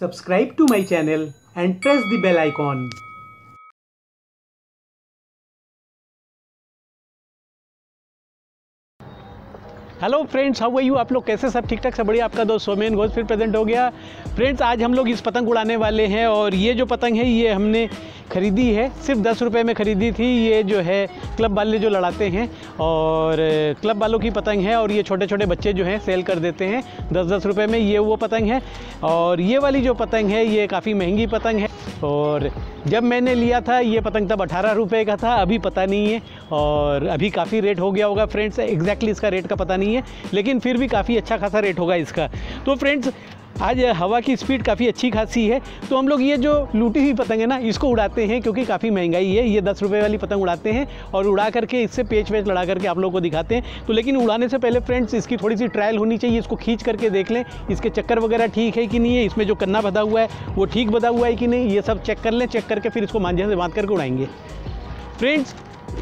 Subscribe to my channel and press the bell icon. Hello friends, how are you? आप लोग कैसे? सब ठीक ठाक? सब बढ़िया? आपका दोस्त सोमेन घोष फिर प्रेजेंट हो गया। फ्रेंड्स, आज हम लोग इस पतंग उड़ाने वाले हैं और ये जो पतंग है ये हमने ख़रीदी है, सिर्फ 10 रुपये में ख़रीदी थी। ये जो है क्लब वाले जो लड़ाते हैं और क्लब वालों की पतंग है और ये छोटे छोटे बच्चे जो हैं सेल कर देते हैं 10-10 रुपये में। ये वो पतंग है और ये वाली जो पतंग है ये काफ़ी महंगी पतंग है और जब मैंने लिया था ये पतंग तब 18 रुपये का था, अभी पता नहीं है और अभी काफ़ी रेट हो गया होगा फ्रेंड्स। एग्जैक्टली इसका रेट का पता नहीं है लेकिन फिर भी काफ़ी अच्छा खासा रेट होगा इसका। तो फ्रेंड्स, आज हवा की स्पीड काफ़ी अच्छी खासी है तो हम लोग ये जो लूटी हुई पतंग है ना इसको उड़ाते हैं क्योंकि काफ़ी महंगाई है। ये 10 रुपये वाली पतंग उड़ाते हैं और उड़ा करके इससे पेच वेच लड़ा करके आप लोगों को दिखाते हैं। तो लेकिन उड़ाने से पहले फ्रेंड्स इसकी थोड़ी सी ट्रायल होनी चाहिए, इसको खींच करके देख लें इसके चक्कर वगैरह ठीक है कि नहीं है, इसमें जो कन्ना बधा हुआ है वो ठीक बधा हुआ है कि नहीं, ये सब चेक कर लें। चेक करके फिर इसको मांझे से बांध करके उड़ाएंगे। फ्रेंड्स,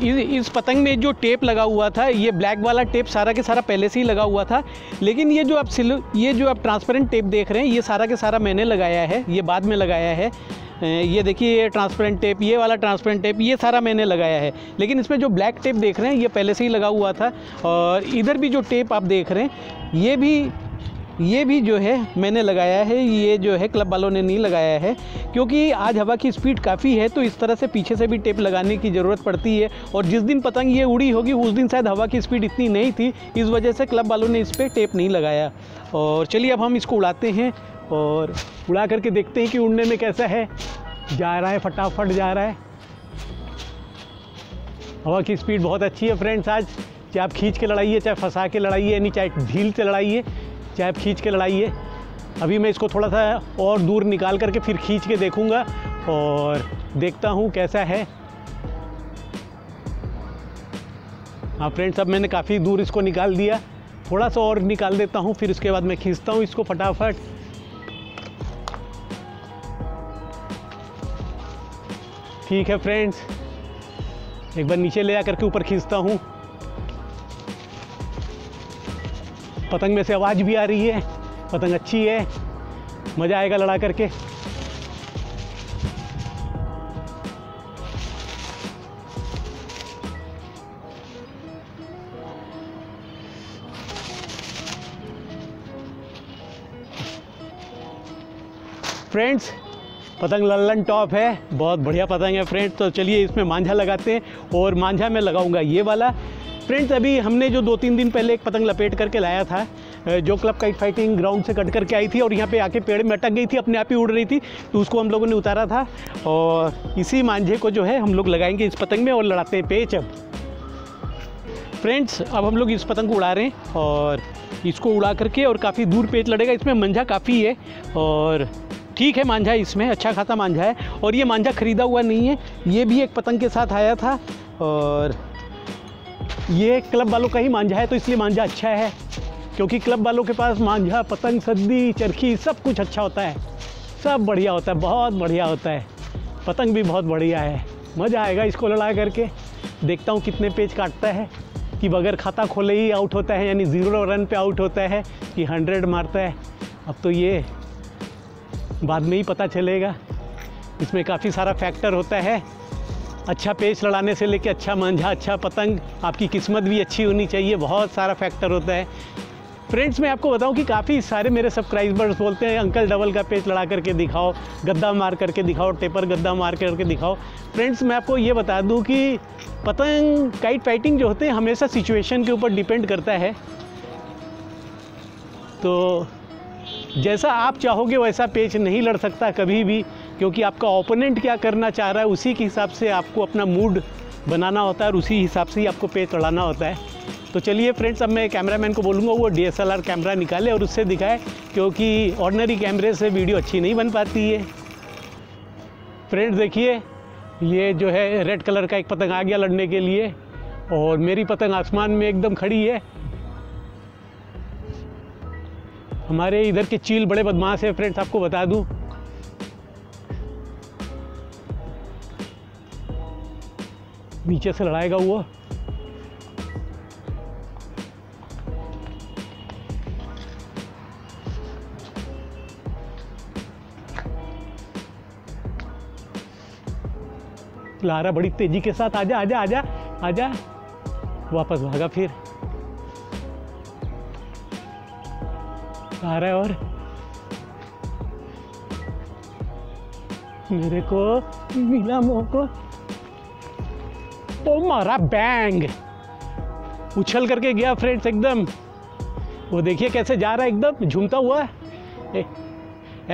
इस पतंग में जो टेप लगा हुआ था ये ब्लैक वाला टेप सारा के सारा पहले से ही लगा हुआ था, लेकिन ये जो आप ट्रांसपेरेंट टेप देख रहे हैं ये सारा के सारा मैंने लगाया है, ये बाद में लगाया है। ये देखिए ये ट्रांसपेरेंट टेप, ये वाला ट्रांसपेरेंट टेप ये सारा मैंने लगाया है, लेकिन इसमें जो ब्लैक टेप देख रहे हैं ये पहले से ही लगा हुआ था। और इधर भी जो टेप आप देख रहे हैं ये भी जो है मैंने लगाया है, ये जो है क्लब वालों ने नहीं लगाया है क्योंकि आज हवा की स्पीड काफ़ी है तो इस तरह से पीछे से भी टेप लगाने की ज़रूरत पड़ती है। और जिस दिन पतंग ये उड़ी होगी उस दिन शायद हवा की स्पीड इतनी नहीं थी, इस वजह से क्लब वालों ने इस पर टेप नहीं लगाया। और चलिए अब हम इसको उड़ाते हैं और उड़ा करके देखते हैं कि उड़ने में कैसा है। जा रहा है, फटाफट जा रहा है, हवा की स्पीड बहुत अच्छी है फ्रेंड्स। आज चाहे आप खींच के लड़ाइए, चाहे फंसा के लड़ाइए, यानी चाहे ढील से लड़ाइए, चाहे आप खींच के लड़ाइए। अभी मैं इसको थोड़ा सा और दूर निकाल करके फिर खींच के देखूंगा और देखता हूं कैसा है। हाँ फ्रेंड्स, अब मैंने काफ़ी दूर इसको निकाल दिया, थोड़ा सा और निकाल देता हूं फिर उसके बाद मैं खींचता हूं इसको फटाफट। ठीक है फ्रेंड्स, एक बार नीचे ले आ करके ऊपर खींचता हूं। पतंग में से आवाज़ भी आ रही है, पतंग अच्छी है, मज़ा आएगा लड़ा करके। फ्रेंड्स, पतंग लल्लन टॉप है, बहुत बढ़िया पतंग है फ्रेंड्स। तो चलिए इसमें मांझा लगाते हैं और मांझा मैं लगाऊंगा ये वाला। फ्रेंड्स, अभी हमने जो 2-3 दिन पहले एक पतंग लपेट करके लाया था जो क्लब काइट फाइटिंग ग्राउंड से कट करके आई थी और यहाँ पे आके पेड़ में अटक गई थी, अपने आप ही उड़ रही थी, तो उसको हम लोगों ने उतारा था और इसी मांझे को जो है हम लोग लगाएंगे इस पतंग में और लड़ाते हैं पेच। अब फ्रेंड्स, अब हम लोग इस पतंग को उड़ा रहे हैं और इसको उड़ा करके और काफ़ी दूर पेच लड़ेगा। इसमें मांझा काफ़ी है और ठीक है मांझा, इसमें अच्छा खासा मांझा है। और ये मांझा ख़रीदा हुआ नहीं है, ये भी एक पतंग के साथ आया था और ये क्लब वालों का ही मांझा है तो इसलिए मांझा अच्छा है क्योंकि क्लब वालों के पास मांझा, पतंग, सद्दी, चरखी सब कुछ अच्छा होता है, सब बढ़िया होता है, बहुत बढ़िया होता है। पतंग भी बहुत बढ़िया है, मज़ा आएगा इसको लड़ा करके। देखता हूँ कितने पेच काटता है, कि बगैर खाता खोले ही आउट होता है यानी 0 रन पे आउट होता है कि 100 मारता है, अब तो ये बाद में ही पता चलेगा। इसमें काफ़ी सारा फैक्टर होता है, अच्छा पेच लड़ाने से लेके अच्छा मांझा, अच्छा पतंग, आपकी किस्मत भी अच्छी होनी चाहिए, बहुत सारा फैक्टर होता है। फ्रेंड्स, मैं आपको बताऊं कि काफ़ी सारे मेरे सब्सक्राइबर्स बोलते हैं अंकल डबल का पेच लड़ा करके दिखाओ, गद्दा मार करके दिखाओ, टेपर गद्दा मार करके दिखाओ। फ्रेंड्स, मैं आपको ये बता दूं कि पतंग काइट फाइटिंग जो होते हैं हमेशा सिचुएशन के ऊपर डिपेंड करता है, तो जैसा आप चाहोगे वैसा पेच नहीं लड़ सकता कभी भी क्योंकि आपका ओपोनेंट क्या करना चाह रहा है उसी के हिसाब से आपको अपना मूड बनाना होता है और उसी हिसाब से ही आपको पेच लड़ाना होता है। तो चलिए फ्रेंड्स, अब मैं कैमरामैन को बोलूँगा वो DSLR कैमरा निकाले और उससे दिखाए क्योंकि ऑर्डिनरी कैमरे से वीडियो अच्छी नहीं बन पाती है। फ्रेंड्स देखिए, ये जो है रेड कलर का एक पतंग आ गया लड़ने के लिए और मेरी पतंग आसमान में एकदम खड़ी है। हमारे इधर के चील बड़े बदमाश हैं फ्रेंड्स, आपको बता दूं। नीचे से लड़ाएगा वो। फुलहारा बड़ी तेजी के साथ आजा आजा आजा आजा, वापस भागा फिर आ रहा है और मेरे को मिला मोह को तो मारा बैंग, उछल करके गया फ्रेंड्स एकदम। वो देखिए कैसे जा रहा है एकदम झूमता हुआ,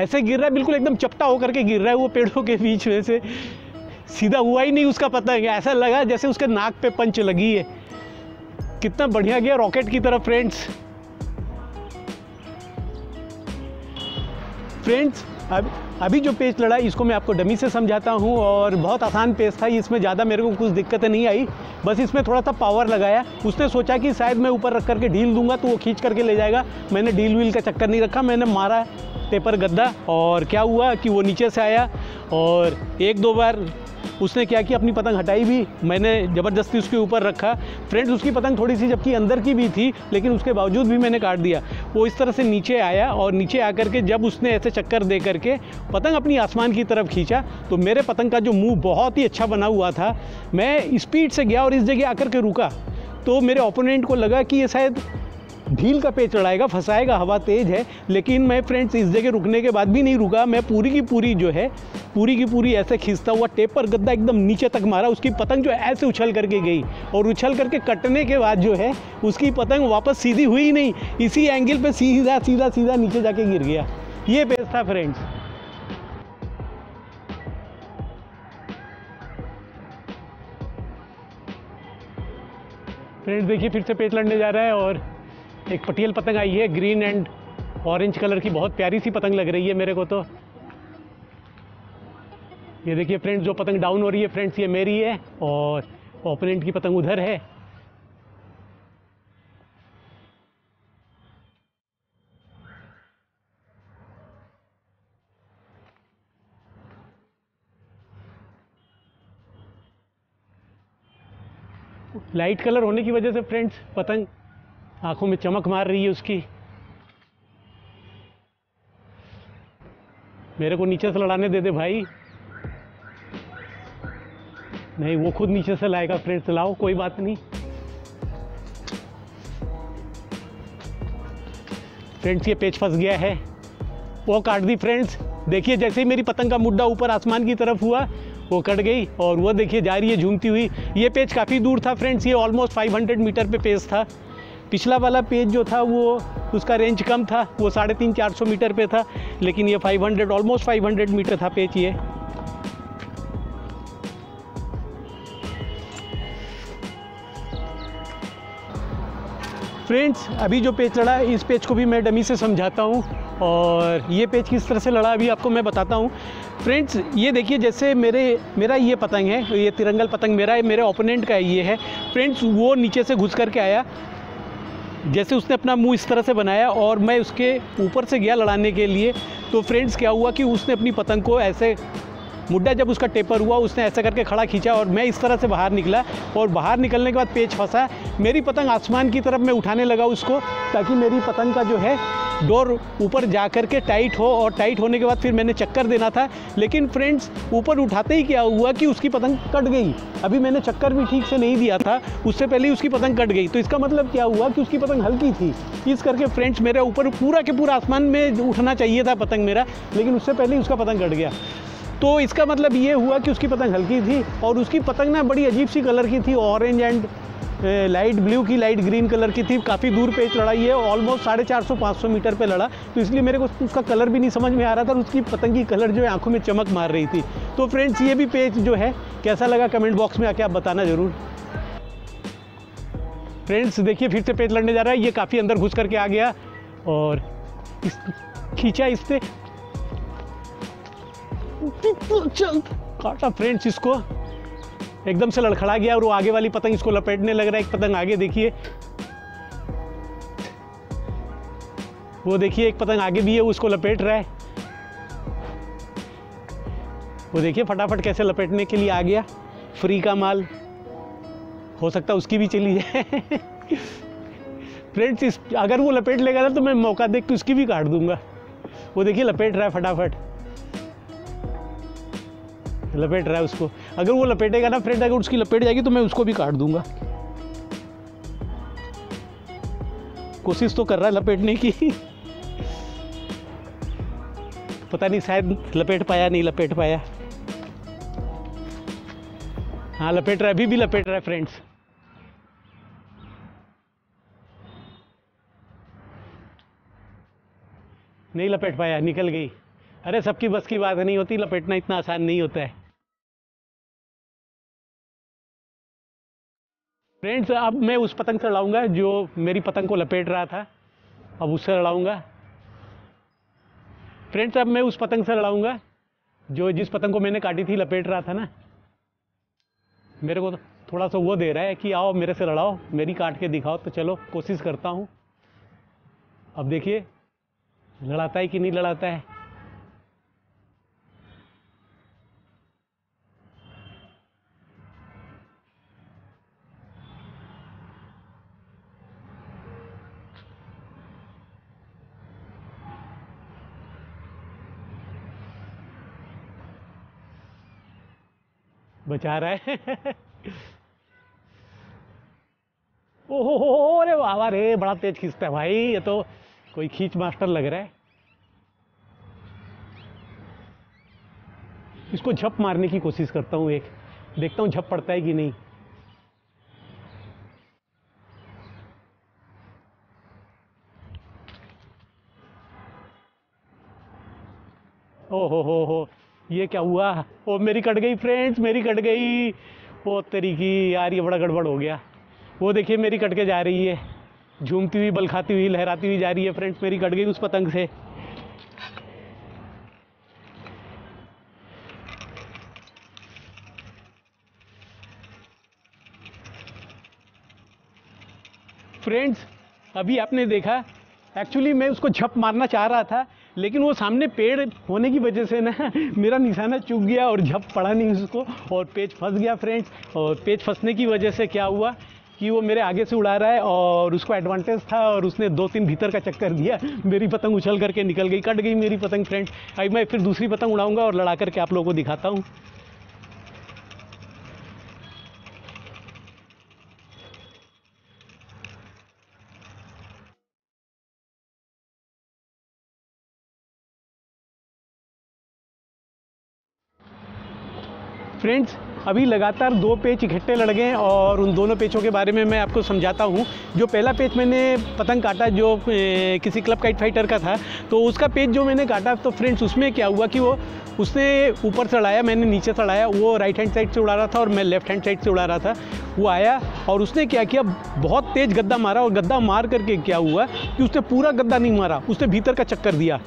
ऐसे गिर रहा है बिल्कुल एकदम चपटा होकर के गिर रहा है वो पेड़ों के बीच में से, सीधा हुआ ही नहीं उसका पता है, ऐसा लगा जैसे उसके नाक पे पंच लगी है। कितना बढ़िया गया रॉकेट की तरफ फ्रेंड्स। फ्रेंड्स अभी जो पेच लड़ा है इसको मैं आपको डमी से समझाता हूँ, और बहुत आसान पेच था, इसमें ज़्यादा मेरे को कुछ दिक्कतें नहीं आई, बस इसमें थोड़ा सा पावर लगाया। उसने सोचा कि शायद मैं ऊपर रख करके ढील दूंगा तो वो खींच करके ले जाएगा, मैंने ढील व्हील का चक्कर नहीं रखा, मैंने मारा पेपर गद्दा, और क्या हुआ कि वो नीचे से आया और एक दो बार उसने क्या कि अपनी पतंग हटाई भी, मैंने ज़बरदस्ती उसके ऊपर रखा फ्रेंड्स। उसकी पतंग थोड़ी सी जबकि अंदर की भी थी, लेकिन उसके बावजूद भी मैंने काट दिया। वो इस तरह से नीचे आया और नीचे आकर के जब उसने ऐसे चक्कर दे करके पतंग अपनी आसमान की तरफ खींचा तो मेरे पतंग का जो मुंह बहुत ही अच्छा बना हुआ था, मैं स्पीड से गया और इस जगह आकर के रुका तो मेरे ओपोनेंट को लगा कि ये शायद ढील का पेच लड़ाएगा, फंसाएगा, हवा तेज़ है। लेकिन मैं फ्रेंड्स इस जगह रुकने के बाद भी नहीं रुका, मैं पूरी की पूरी ऐसे खींचता हुआ टेपर गद्दा एकदम नीचे तक मारा। उसकी पतंग जो ऐसे उछल करके गई और उछल करके कटने के बाद जो है उसकी पतंग वापस सीधी हुई ही नहीं, इसी एंगल पर सीधा सीधा सीधा नीचे जाके गिर गया। ये पेच था फ्रेंड्स। फ्रेंड्स देखिए फिर से पेच लड़ने जा रहा है और एक पटियल पतंग आई है, ग्रीन एंड ऑरेंज कलर की, बहुत प्यारी सी पतंग लग रही है मेरे को तो। ये देखिए फ्रेंड्स जो पतंग डाउन हो रही है फ्रेंड्स ये मेरी है और ओपोनेंट की पतंग उधर है। लाइट कलर होने की वजह से फ्रेंड्स पतंग आंखों में चमक मार रही है उसकी। मेरे को नीचे से लड़ाने दे दे भाई, नहीं वो खुद नीचे से लाएगा फ्रेंड्स, लाओ कोई बात नहीं। फ्रेंड्स ये पेच फंस गया है, वो काट दी फ्रेंड्स। देखिए जैसे ही मेरी पतंग का मुड्ढा ऊपर आसमान की तरफ हुआ वो कट गई और वो देखिए जा रही है झूमती हुई। ये पेच काफ़ी दूर था फ्रेंड्स, ये ऑलमोस्ट 500 मीटर पे पेच था। पिछला वाला पेज जो था वो उसका रेंज कम था, वो 350-400 मीटर पे था, लेकिन ये 500 ऑलमोस्ट 500 मीटर था पेज ये। फ्रेंड्स अभी जो पेज लड़ा इस पेज को भी मैं डमी से समझाता हूँ और ये पेज किस तरह से लड़ा अभी आपको मैं बताता हूँ। फ्रेंड्स ये देखिए जैसे मेरा ये पतंग है, ये तिरंगल पतंग मेरा है, मेरे ओपोनेंट का ये है फ्रेंड्स। वो नीचे से घुस करके आया, जैसे उसने अपना मुंह इस तरह से बनाया और मैं उसके ऊपर से गया लड़ाने के लिए तो फ्रेंड्स क्या हुआ कि उसने अपनी पतंग को ऐसे मुड्ढा जब उसका टेपर हुआ उसने ऐसा करके खड़ा खींचा और मैं इस तरह से बाहर निकला और बाहर निकलने के बाद पेच फंसा। मेरी पतंग आसमान की तरफ मैं उठाने लगा उसको ताकि मेरी पतंग का जो है डोर ऊपर जा कर के टाइट हो और टाइट होने के बाद फिर मैंने चक्कर देना था। लेकिन फ्रेंड्स ऊपर उठाते ही क्या हुआ कि उसकी पतंग कट गई। अभी मैंने चक्कर भी ठीक से नहीं दिया था, उससे पहले ही उसकी पतंग कट गई। तो इसका मतलब क्या हुआ कि उसकी पतंग हल्की थी, इस करके फ्रेंड्स मेरे ऊपर पूरा के पूरा आसमान में उठना चाहिए था पतंग मेरा, लेकिन उससे पहले ही उसका पतंग कट गया। तो इसका मतलब ये हुआ कि उसकी पतंग हल्की थी और उसकी पतंग ना बड़ी अजीब सी कलर की थी, ऑरेंज एंड लाइट ब्लू की लाइट ग्रीन कलर की थी। काफ़ी दूर पेच लड़ाई है, ऑलमोस्ट 450-500 मीटर पे लड़ा, तो इसलिए मेरे को उसका कलर भी नहीं समझ में आ रहा था और उसकी पतंग की कलर जो है आंखों में चमक मार रही थी। तो फ्रेंड्स ये भी पेच जो है कैसा लगा कमेंट बॉक्स में आके आप बताना ज़रूर। फ्रेंड्स देखिए फिर से पेच लड़ने जा रहा है, ये काफ़ी अंदर घुस करके आ गया और खींचा इससे काटा फ्रेंड्स, इसको एकदम से लड़खड़ा गया और वो आगे वाली पतंग इसको लपेटने लग रहा है। एक पतंग आगे देखिए, वो देखिए एक पतंग आगे भी है, उसको लपेट रहा है। वो देखिए फटाफट कैसे लपेटने के लिए आ गया, फ्री का माल, हो सकता उसकी भी चली जाए। फ्रेंड्स इस अगर वो लपेट लेगा ना तो मैं मौका देख के उसकी भी काट दूंगा। वो देखिए लपेट रहा है फटाफट। लपेट रहा है उसको। अगर वो लपेटेगा ना फ्रेंड, अगर उसकी लपेट जाएगी तो मैं उसको भी काट दूंगा। कोशिश तो कर रहा है लपेटने की, पता नहीं शायद लपेट पाया नहीं लपेट पाया। हाँ लपेट रहा है, अभी भी लपेट रहा है फ्रेंड्स। नहीं लपेट पाया, निकल गई। अरे सबकी बस की बात नहीं होती, लपेटना इतना आसान नहीं होता है फ्रेंड्स। अब मैं उस पतंग से लड़ाऊंगा जो मेरी पतंग को लपेट रहा था, अब उससे लड़ाऊंगा फ्रेंड्स। अब मैं उस पतंग से लड़ाऊंगा जिस पतंग को मैंने काटी थी, लपेट रहा था ना। मेरे को थोड़ा सा वो दे रहा है कि आओ मेरे से लड़ाओ, मेरी काट के दिखाओ, तो चलो कोशिश करता हूँ। अब देखिए लड़ाता है कि नहीं लड़ाता है। बचा रहा है। ओहो हो अरे वाह रे, बड़ा तेज खींचता है भाई, ये तो कोई खींच मास्टर लग रहा है। इसको झप मारने की कोशिश करता हूं, एक देखता हूं झप पड़ता है कि नहीं। ओहो हो ये क्या हुआ, वो मेरी कट गई फ्रेंड्स, मेरी कट गई। वो तेरी की यार, ये बड़ा गड़बड़ हो गया। वो देखिए मेरी कट के जा रही है, झूमती हुई, बल खाती हुई, लहराती हुई जा रही है फ्रेंड्स। मेरी कट गई उस पतंग से। फ्रेंड्स अभी आपने देखा, एक्चुअली मैं उसको झप मारना चाह रहा था, लेकिन वो सामने पेड़ होने की वजह से ना मेरा निशाना चूक गया और झप पड़ा नहीं उसको, और पेच फंस गया फ्रेंड्स। और पेच फंसने की वजह से क्या हुआ कि वो मेरे आगे से उड़ा रहा है और उसको एडवांटेज था, और उसने 2-3 भीतर का चक्कर दिया। मेरी पतंग उछल करके निकल गई, कट गई मेरी पतंग फ्रेंड्स। अभी मैं फिर दूसरी पतंग उड़ाऊँगा और लड़ा करके आप लोगों को दिखाता हूँ। फ्रेंड्स अभी लगातार 2 पेच इकट्ठे लड़ गए, और उन दोनों पेचों के बारे में मैं आपको समझाता हूँ। जो पहला पेच मैंने पतंग काटा जो किसी क्लब काइट फाइटर का था, तो उसका पेच जो मैंने काटा, तो फ्रेंड्स उसमें क्या हुआ कि वो उसने ऊपर से उड़ाया, मैंने नीचे से उड़ाया। वो राइट हैंड साइड से उड़ा रहा था और मैं लेफ्ट हैंड साइड से उड़ा रहा था। वो आया और उसने क्या किया, बहुत तेज़ गद्दा मारा, और गद्दा मार करके क्या हुआ कि उसने पूरा गद्दा नहीं मारा, उसने भीतर का चक्कर दिया।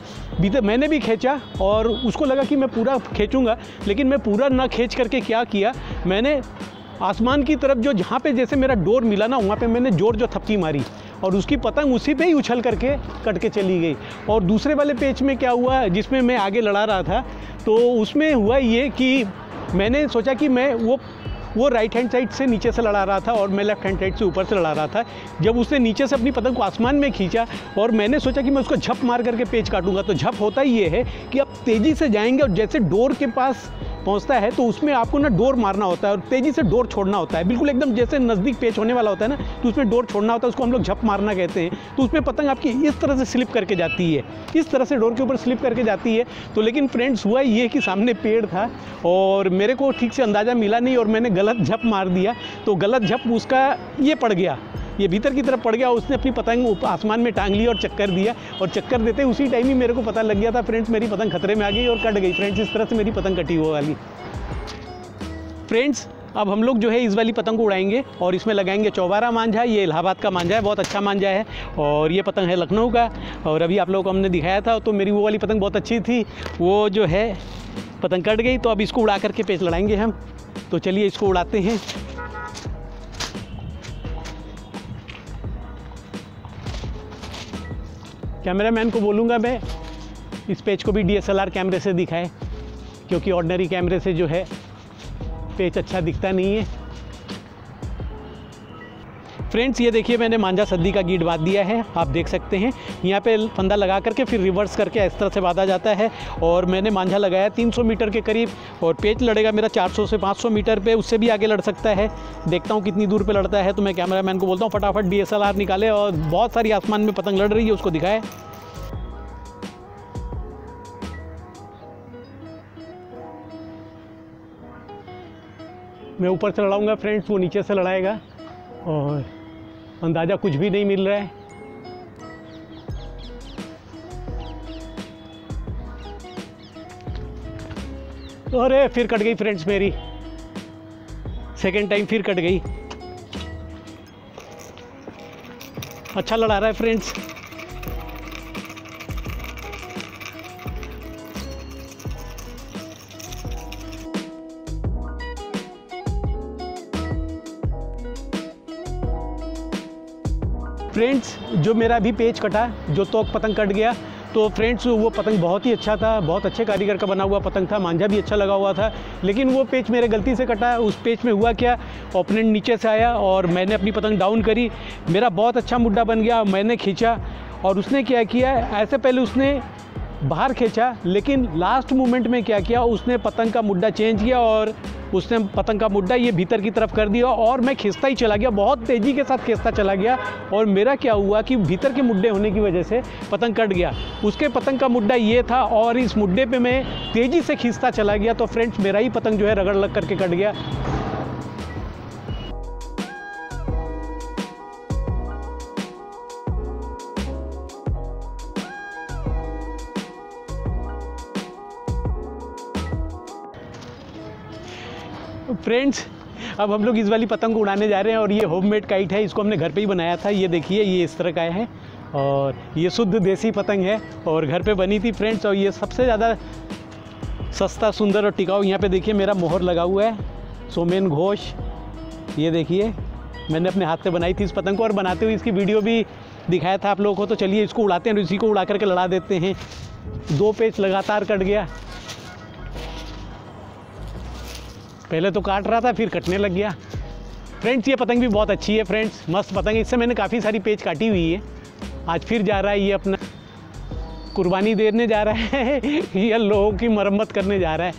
भीतर मैंने भी खींचा और उसको लगा कि मैं पूरा खींचूंगा, लेकिन मैं पूरा ना खींच करके क्या किया, मैंने आसमान की तरफ जो जहाँ पे जैसे मेरा डोर मिला ना, वहाँ पे मैंने जोर जो थपकी मारी, और उसकी पतंग उसी पे ही उछल करके कट के चली गई। और दूसरे वाले पेच में क्या हुआ जिसमें मैं आगे लड़ा रहा था, तो उसमें हुआ ये कि मैंने सोचा कि मैं वो राइट हैंड साइड से नीचे से लड़ा रहा था और मैं लेफ्ट हैंड साइड से ऊपर से लड़ा रहा था। जब उसने नीचे से अपनी पतंग को आसमान में खींचा और मैंने सोचा कि मैं उसको झप मार करके पेच काटूंगा, तो झप होता ही ये है कि आप तेज़ी से जाएंगे और जैसे डोर के पास पहुंचता है तो उसमें आपको ना डोर मारना होता है और तेज़ी से डोर छोड़ना होता है। बिल्कुल एकदम जैसे नज़दीक पेच होने वाला होता है ना, तो उसमें डोर छोड़ना होता है, उसको हम लोग झप मारना कहते हैं। तो उसमें पतंग आपकी इस तरह से स्लिप करके जाती है, इस तरह से डोर के ऊपर स्लिप करके जाती है। तो लेकिन फ्रेंड्स हुआ ये कि सामने पेड़ था और मेरे को ठीक से अंदाज़ा मिला नहीं और मैंने गलत झप मार दिया। तो गलत झप उसका ये पड़ गया, ये भीतर की तरफ पड़ गया। उसने अपनी पतंग आसमान में टांग ली और चक्कर दिया, और चक्कर देते उसी टाइम ही मेरे को पता लग गया था फ्रेंड्स, मेरी पतंग खतरे में आ गई और कट गई फ्रेंड्स। इस तरह से मेरी पतंग कटी हुआ वाली फ्रेंड्स। अब हम लोग जो है इस वाली पतंग को उड़ाएंगे और इसमें लगाएंगे चौबारा मांझा। ये इलाहाबाद का मांझा है, बहुत अच्छा मांझा है, और ये पतंग है लखनऊ का। और अभी आप लोगों को हमने दिखाया था, तो मेरी वो वाली पतंग बहुत अच्छी थी, वो जो है पतंग कट गई। तो अब इसको उड़ा करके पेच लड़ाएंगे हम, तो चलिए इसको उड़ाते हैं। कैमरामैन को बोलूँगा मैं इस पेच को भी DSLR कैमरे से दिखाए, क्योंकि ऑर्डिनरी कैमरे से जो है पेच अच्छा दिखता नहीं है। फ्रेंड्स ये देखिए मैंने मांझा सद्दी का गीट बांध दिया है, आप देख सकते हैं। यहाँ पे फंदा लगा करके फिर रिवर्स करके इस तरह से बांधा जाता है। और मैंने मांझा लगाया 300 मीटर के करीब और पेच लड़ेगा मेरा 400 से 500 मीटर पे, उससे भी आगे लड़ सकता है। देखता हूँ कितनी दूर पे लड़ता है, तो मैं कैमरामैन को बोलता हूँ फटाफट DSLR निकाले और बहुत सारी आसमान में पतंग लड़ रही है उसको दिखाए। मैं ऊपर से लड़ाऊंगा फ्रेंड्स, वो नीचे से लड़ाएगा और अंदाज़ा कुछ भी नहीं मिल रहा है। अरे फिर कट गई फ्रेंड्स मेरी, सेकेंड टाइम फिर कट गई। अच्छा लड़ा रहा है फ्रेंड्स। फ्रेंड्स जो मेरा भी पेच कटा, जो तोक पतंग कट गया, तो फ्रेंड्स वो पतंग बहुत ही अच्छा था, बहुत अच्छे कारीगर का बना हुआ पतंग था, मांझा भी अच्छा लगा हुआ था, लेकिन वो पेच मेरे गलती से कटा। उस पेच में हुआ क्या, ओपोनेंट नीचे से आया और मैंने अपनी पतंग डाउन करी, मेरा बहुत अच्छा मुड्डा बन गया, मैंने खींचा। और उसने क्या किया, ऐसे पहले उसने बाहर खींचा, लेकिन लास्ट मोमेंट में क्या किया, उसने पतंग का मुड्डा चेंज किया और उसने पतंग का मुड्डा ये भीतर की तरफ कर दिया और मैं खींचता ही चला गया, बहुत तेज़ी के साथ खींचता चला गया। और मेरा क्या हुआ कि भीतर के मुड्डे होने की वजह से पतंग कट गया। उसके पतंग का मुड्डा ये था और इस मुड्डे पे मैं तेज़ी से खींचता चला गया, तो फ्रेंड्स मेरा ही पतंग जो है रगड़ लग करके कट गया। फ्रेंड्स अब हम लोग इस वाली पतंग को उड़ाने जा रहे हैं और ये होममेड काइट है, इसको हमने घर पे ही बनाया था। ये देखिए ये इस तरह का है और ये शुद्ध देसी पतंग है और घर पे बनी थी फ्रेंड्स। और ये सबसे ज़्यादा सस्ता, सुंदर और टिकाऊ। यहाँ पे देखिए मेरा मोहर लगा हुआ है, सोमेन घोष। ये देखिए मैंने अपने हाथ से बनाई थी इस पतंग को और बनाते हुए इसकी वीडियो भी दिखाया था आप लोगों को। तो चलिए इसको उड़ाते हैं और इसी को उड़ा करके लड़ा देते हैं। 2 पेच लगातार कट गया, पहले तो काट रहा था फिर कटने लग गया। फ्रेंड्स ये पतंग भी बहुत अच्छी है फ्रेंड्स, मस्त पतंग है, इससे मैंने काफ़ी सारी पेच काटी हुई है। आज फिर जा रहा है ये अपना कुर्बानी देने जा रहा है, ये लोगों की मरम्मत करने जा रहा है।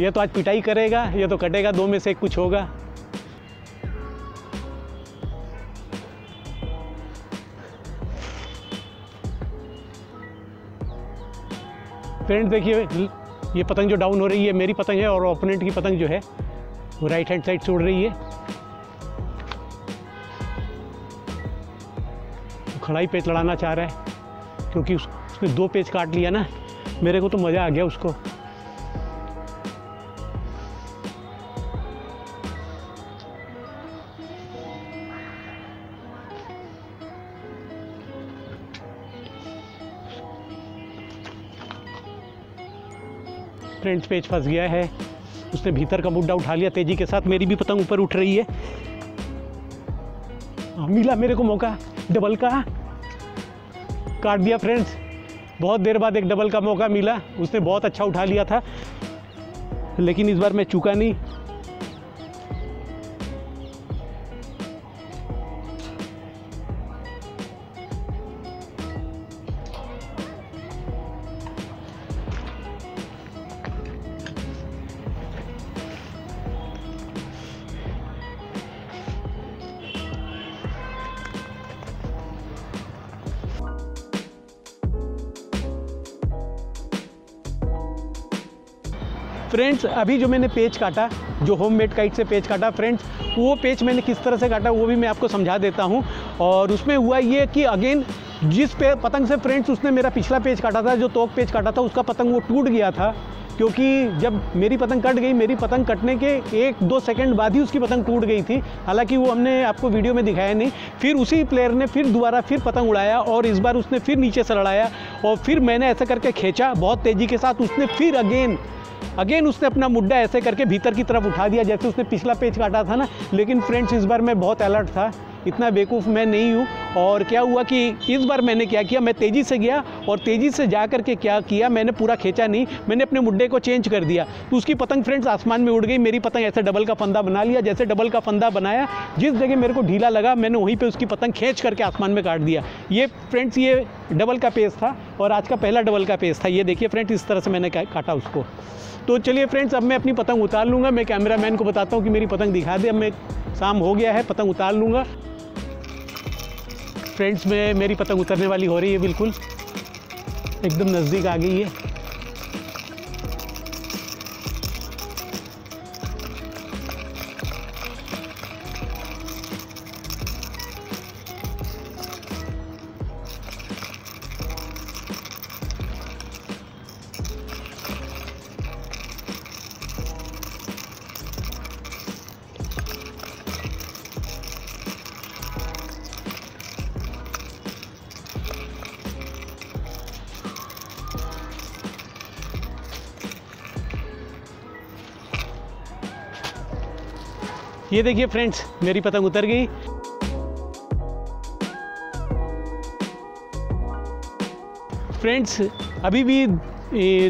ये तो आज पिटाई करेगा, ये तो कटेगा, 2 में से 1 कुछ होगा। फ्रेंड्स देखिए ये पतंग जो डाउन हो रही है मेरी पतंग है और ओपोनेंट की पतंग जो है वो राइट हैंड साइड से उड़ रही है। खड़ा ही पेच लड़ाना चाह रहा है क्योंकि उसने 2 पेच काट लिया ना, मेरे को तो मज़ा आ गया उसको। फ्रेंड्स पेच फंस गया है, उसने भीतर का मुड्डा उठा लिया तेजी के साथ, मेरी भी पतंग ऊपर उठ रही है। मिला मेरे को मौका डबल का, काट दिया फ्रेंड्स। बहुत देर बाद एक डबल का मौका मिला, उसने बहुत अच्छा उठा लिया था, लेकिन इस बार मैं चूका नहीं। फ्रेंड्स अभी जो मैंने पेच काटा, जो होममेड काइट से पेच काटा फ्रेंड्स, वो पेच मैंने किस तरह से काटा वो भी मैं आपको समझा देता हूँ। और उसमें हुआ ये कि अगेन जिस पे पतंग से फ्रेंड्स उसने मेरा पिछला पेच काटा था, जो तोक पेच काटा था उसका पतंग वो टूट गया था, क्योंकि जब मेरी पतंग कट गई, मेरी पतंग कटने के 1-2 सेकंड बाद ही उसकी पतंग टूट गई थी। हालांकि वो हमने आपको वीडियो में दिखाया नहीं। फिर उसी प्लेयर ने फिर दोबारा फिर पतंग उड़ाया और इस बार उसने फिर नीचे से लड़ाया और फिर मैंने ऐसा करके खींचा बहुत तेज़ी के साथ। उसने फिर अगेन उसने अपना मुड्डा ऐसे करके भीतर की तरफ उठा दिया जैसे उसने पिछला पेच काटा था ना। लेकिन फ्रेंड्स इस बार मैं बहुत अलर्ट था, इतना बेवकूफ़ मैं नहीं हूँ और क्या हुआ कि इस बार मैंने क्या किया, मैं तेज़ी से गया और तेज़ी से जा करके क्या किया, मैंने पूरा खींचा नहीं, मैंने अपने मुड्डे को चेंज कर दिया। तो उसकी पतंग फ्रेंड्स आसमान में उड़ गई, मेरी पतंग ऐसे डबल का फंदा बना लिया। जैसे डबल का फंदा बनाया, जिस जगह मेरे को ढीला लगा मैंने वहीं पर उसकी पतंग खींच करके आसमान में काट दिया। ये फ्रेंड्स ये डबल का पेज था और आज का पहला डबल का पेज था। ये देखिए फ्रेंड्स इस तरह से मैंने काटा उसको। तो चलिए फ्रेंड्स अब मैं अपनी पतंग उतार लूँगा। मैं कैमरा मैन को बताता हूँ कि मेरी पतंग दिखा दे। अब मैं शाम हो गया है, पतंग उतार लूँगा। फ्रेंड्स में मेरी पतंग उतरने वाली हो रही है, बिल्कुल एकदम नज़दीक आ गई है। ये देखिए फ्रेंड्स मेरी पतंग उतर गई। फ्रेंड्स अभी भी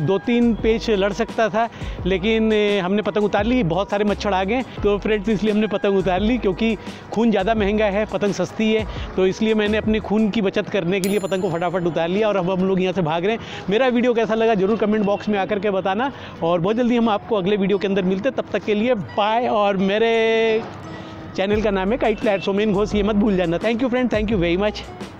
2-3 पेच लड़ सकता था, लेकिन हमने पतंग उतार ली। बहुत सारे मच्छर आ गए तो फ्रेंड्स इसलिए हमने पतंग उतार ली, क्योंकि खून ज़्यादा महंगा है, पतंग सस्ती है। तो इसलिए मैंने अपने खून की बचत करने के लिए पतंग को फटाफट उतार लिया और अब हम लोग यहाँ से भाग रहे हैं। मेरा वीडियो कैसा लगा ज़रूर कमेंट बॉक्स में आकर के बताना, और बहुत जल्दी हम आपको अगले वीडियो के अंदर मिलते। तब तक के लिए बाय। और मेरे चैनल का नाम है काइट फ्लायर सोमेन घोष, ये मत भूल जाना। Thank you friend, thank you very much.